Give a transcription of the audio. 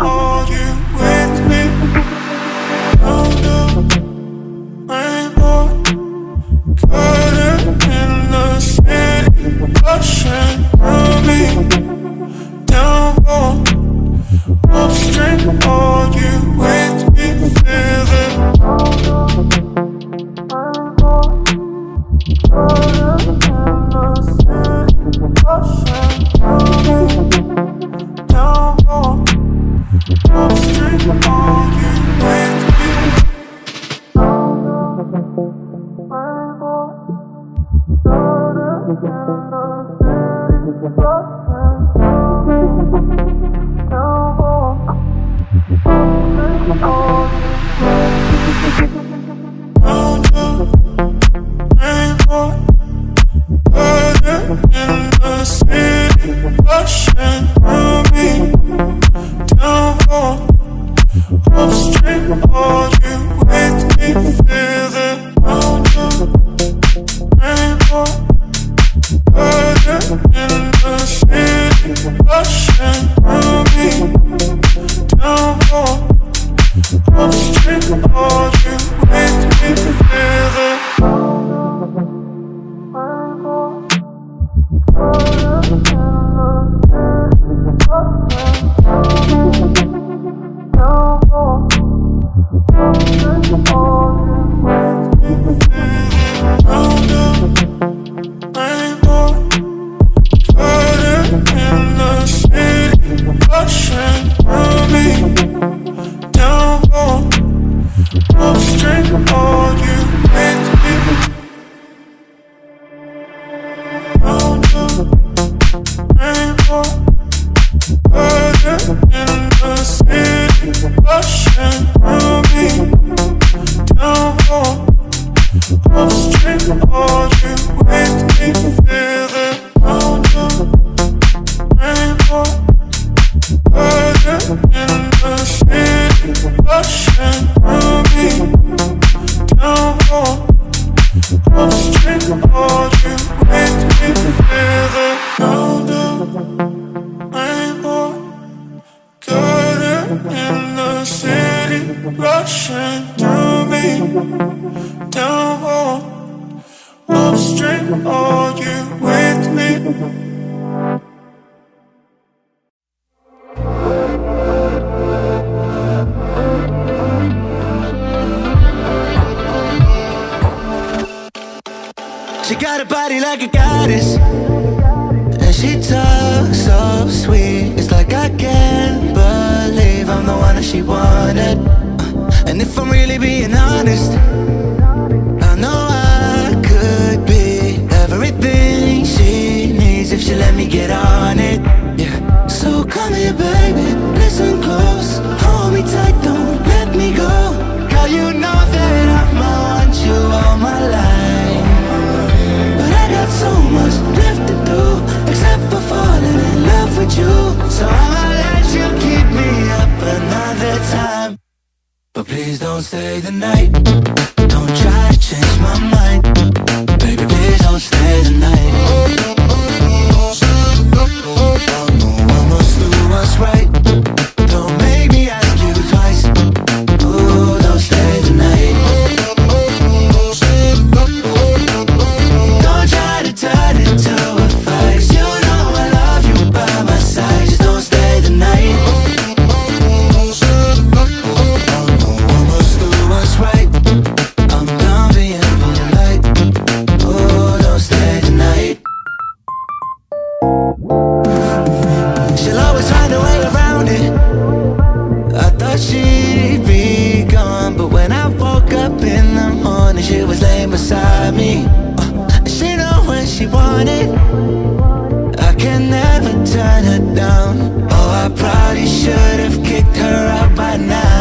Are you with me? Oh no, ain't no cutting in the city, rushing early, down upstream. Are you with me? Down. Oh, I probably should have kicked her out by now.